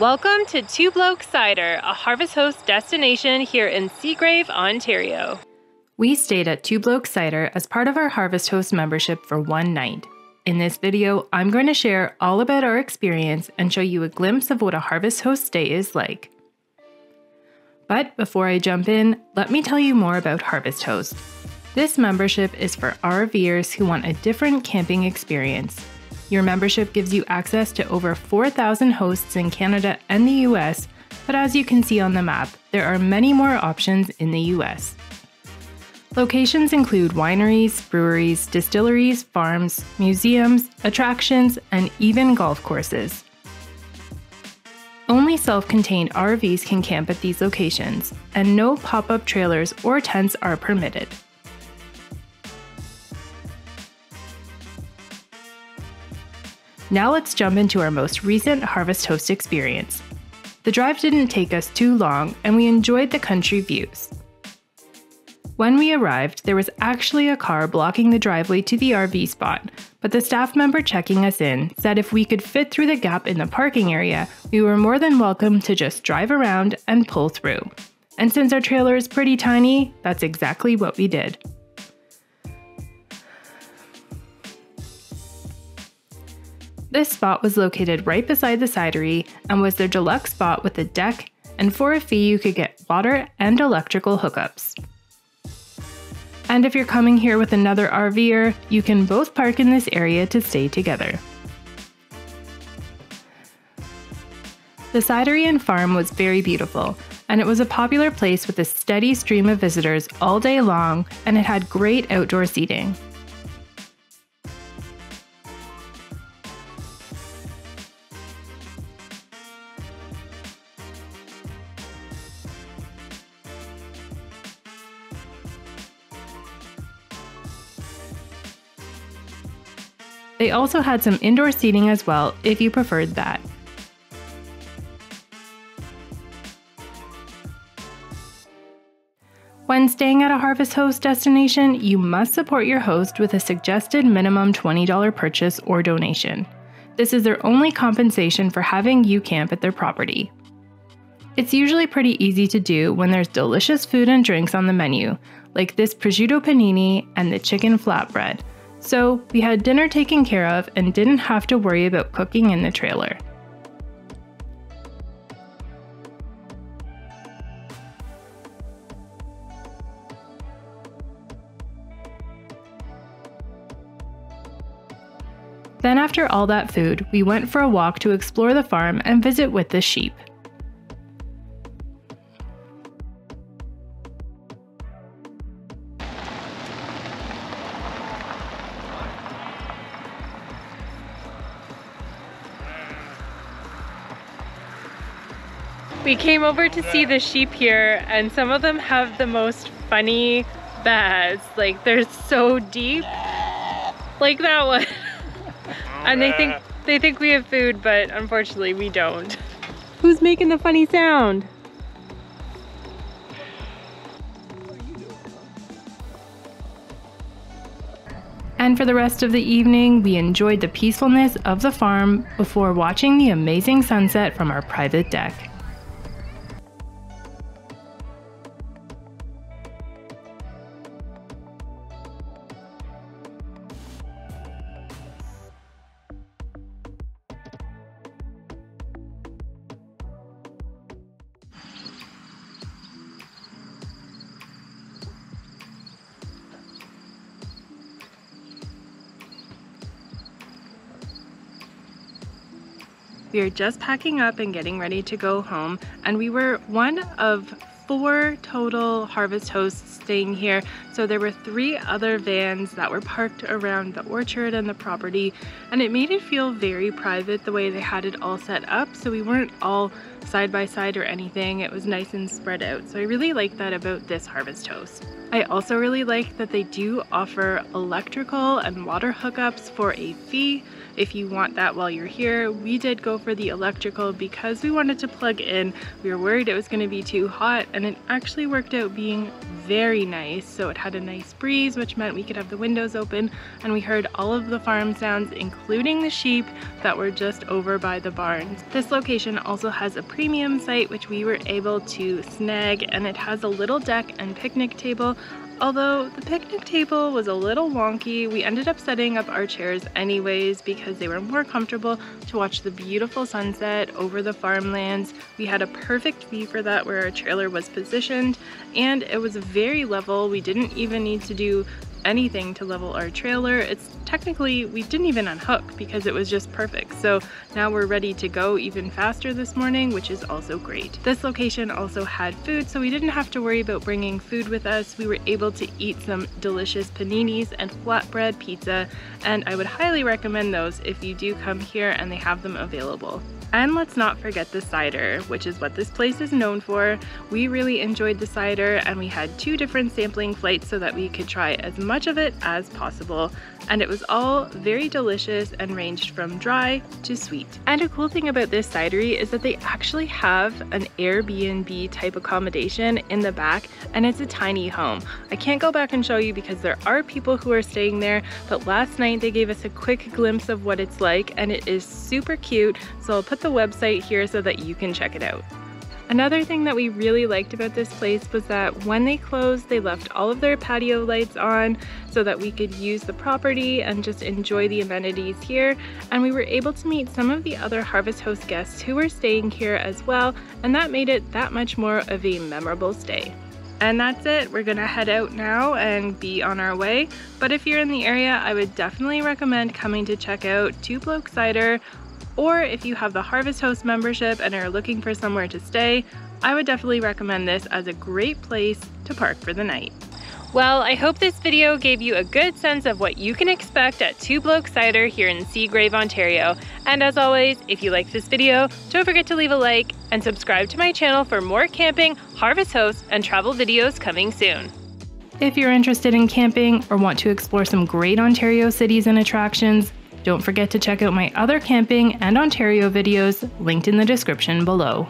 Welcome to Two Blokes Cider, a Harvest Host destination here in Seagrave, Ontario. We stayed at Two Blokes Cider as part of our Harvest Host membership for one night. In this video, I'm going to share all about our experience and show you a glimpse of what a Harvest Host stay is like. But before I jump in, let me tell you more about Harvest Host. This membership is for RVers who want a different camping experience. Your membership gives you access to over 4,000 hosts in Canada and the US, but as you can see on the map, there are many more options in the US. Locations include wineries, breweries, distilleries, farms, museums, attractions, and even golf courses. Only self-contained RVs can camp at these locations, and no pop-up trailers or tents are permitted. Now let's jump into our most recent Harvest Host experience. The drive didn't take us too long and we enjoyed the country views. When we arrived, there was actually a car blocking the driveway to the RV spot, but the staff member checking us in said if we could fit through the gap in the parking area, we were more than welcome to just drive around and pull through. And since our trailer is pretty tiny, that's exactly what we did. This spot was located right beside the cidery and was their deluxe spot with a deck, and for a fee you could get water and electrical hookups. And if you're coming here with another RVer, you can both park in this area to stay together. The cidery and farm was very beautiful, and it was a popular place with a steady stream of visitors all day long, and it had great outdoor seating. They also had some indoor seating as well, if you preferred that. When staying at a Harvest Host destination, you must support your host with a suggested minimum $20 purchase or donation. This is their only compensation for having you camp at their property. It's usually pretty easy to do when there's delicious food and drinks on the menu, like this prosciutto panini and the chicken flatbread. So we had dinner taken care of and didn't have to worry about cooking in the trailer. Then after all that food, we went for a walk to explore the farm and visit with the sheep. We came over to see the sheep here, and some of them have the most funny baths. Like, they're so deep, like that one. And they think we have food, but unfortunately we don't. Who's making the funny sound? And for the rest of the evening, we enjoyed the peacefulness of the farm before watching the amazing sunset from our private deck. We are just packing up and getting ready to go home, and we were one of four total Harvest Hosts staying here, so there were three other vans that were parked around the orchard and the property, and it made it feel very private the way they had it all set up, so we weren't all side by side or anything. It was nice and spread out, so I really like that about this Harvest Host. I also really like that they do offer electrical and water hookups for a fee. if you want that while you're here. We did go for the electrical because we wanted to plug in. We were worried it was going to be too hot, and it actually worked out being very nice. So it had a nice breeze, which meant we could have the windows open, and we heard all of the farm sounds, including the sheep that were just over by the barns. This location also has a premium site, which we were able to snag, and it has a little deck and picnic table. Although the picnic table was a little wonky, we ended up setting up our chairs anyways because they were more comfortable to watch the beautiful sunset over the farmlands. We had a perfect view for that where our trailer was positioned, and it was very level. We didn't even need to do anything to level our trailer. It's technically, we didn't even unhook because it was just perfect. So now we're ready to go even faster this morning, which is also great. This location also had food, so we didn't have to worry about bringing food with us. We were able to eat some delicious paninis and flatbread pizza, and I would highly recommend those if you do come here and they have them available. And let's not forget the cider, which is what this place is known for. We really enjoyed the cider, and we had 2 different sampling flights so that we could try as much of it as possible. And it was all very delicious and ranged from dry to sweet. And a cool thing about this cidery is that they actually have an Airbnb type accommodation in the back, and it's a tiny home. I can't go back and show you because there are people who are staying there, but last night they gave us a quick glimpse of what it's like, and it is super cute. So I'll put the website here so that you can check it out. Another thing that we really liked about this place was that when they closed, they left all of their patio lights on so that we could use the property and just enjoy the amenities here. And we were able to meet some of the other Harvest Host guests who were staying here as well, and that made it that much more of a memorable stay. And that's it. We're gonna head out now and be on our way. But if you're in the area, I would definitely recommend coming to check out Two Blokes Cider. Or if you have the Harvest Host membership and are looking for somewhere to stay, I would definitely recommend this as a great place to park for the night. Well, I hope this video gave you a good sense of what you can expect at Two Blokes Cider here in Seagrave, Ontario. And as always, if you liked this video, don't forget to leave a like and subscribe to my channel for more camping, Harvest Host, and travel videos coming soon. If you're interested in camping or want to explore some great Ontario cities and attractions, don't forget to check out my other camping and Ontario videos linked in the description below.